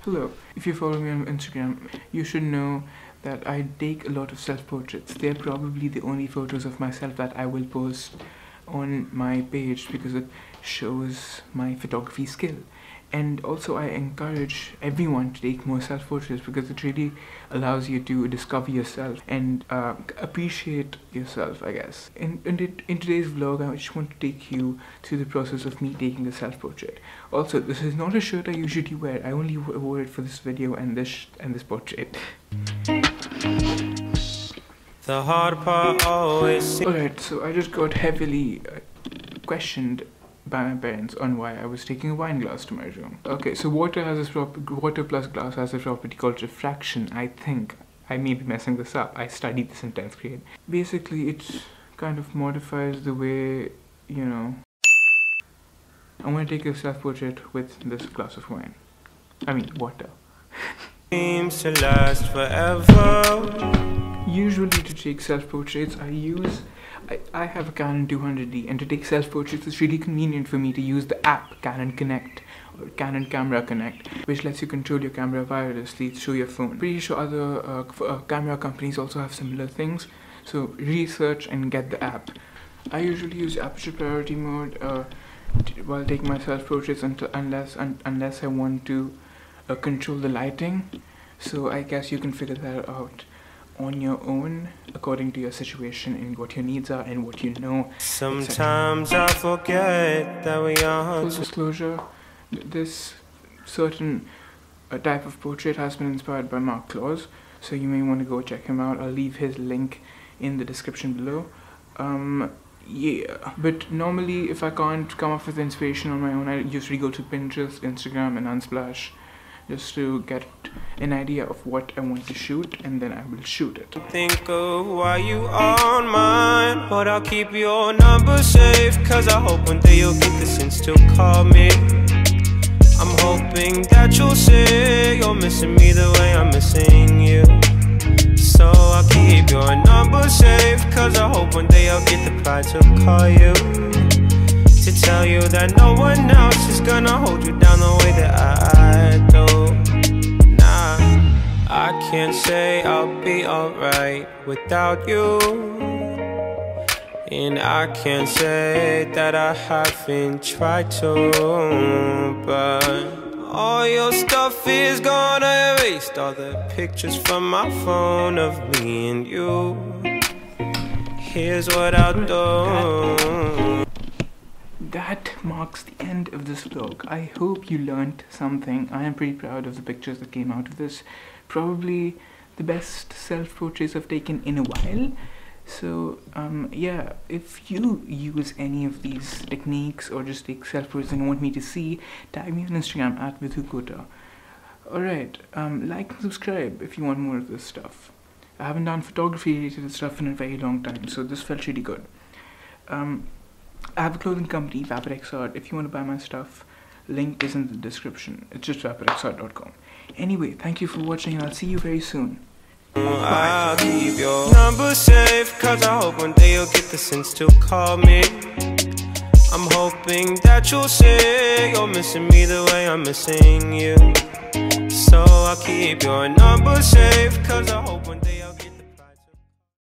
Hello, if you follow me on Instagram, you should know that I take a lot of self-portraits. They're probably the only photos of myself that I will post on my page because it shows my photography skill. And also I encourage everyone to take more self-portraits because it really allows you to discover yourself and appreciate yourself, I guess. In today's vlog, I just want to take you through the process of me taking a self-portrait. Also, this is not a shirt I usually wear. I only wore it for this video and this portrait. The hard part always... Alright, so I just got heavily questioned by my parents on why I was taking a wine glass to my room. Okay, so water plus glass has a property called refraction, I think. I may be messing this up. I studied this in 10th grade. Basically, it kind of modifies the way, you know... I want to take a self-portrait with this glass of wine. I mean, water. Seems to last forever. Usually to take self-portraits, I have a Canon 200D, and to take self-portraits it's really convenient for me to use the app Canon Connect or Canon Camera Connect, which lets you control your camera wirelessly through your phone. Pretty sure other camera companies also have similar things, so research and get the app. I usually use aperture priority mode while taking my self-portraits unless I want to control the lighting, so I guess you can figure that out on your own according to your situation and what your needs are and what you know. Sometimes I forget that we are... Full disclosure, this certain type of portrait has been inspired by Marc Klaus, so you may want to go check him out. I'll leave his link in the description below. Yeah, but normally if I can't come up with inspiration on my own, I usually go to Pinterest, Instagram and Unsplash just to get an idea of what I want to shoot, and then I will shoot it. Think of why you on mine, but I'll keep your number safe, cause I hope one day you'll get the sense to call me. I'm hoping that you'll say you're missing me the way I'm missing you. So I'll keep your number safe, cause I hope one day I'll get the pride to call you, to tell you that no one else is gonna hold you down the way that I do. Nah, I can't say I'll be alright without you, and I can't say that I haven't tried to, but all your stuff is gone. I erased all the pictures from my phone of me and you. Here's what I'll do. That marks the end of this vlog. I hope you learned something. I am pretty proud of the pictures that came out of this. Probably the best self-portraits I've taken in a while. So, yeah, if you use any of these techniques or just take self-portraits and want me to see, tag me on Instagram at Vidhu Kota. Alright, like and subscribe if you want more of this stuff. I haven't done photography-related stuff in a very long time, so this felt really good. I have a clothing company, VaporXR. If you want to buy my stuff, link is in the description. It's just vaporxr.com. Anyway, thank you for watching and I'll see you very soon. I'll keep your number safe, cause I hope one day you'll get the sense to call me. I'm hoping that you'll say you're missing me the way I'm missing you. So I'll keep your number safe, cause I hope one day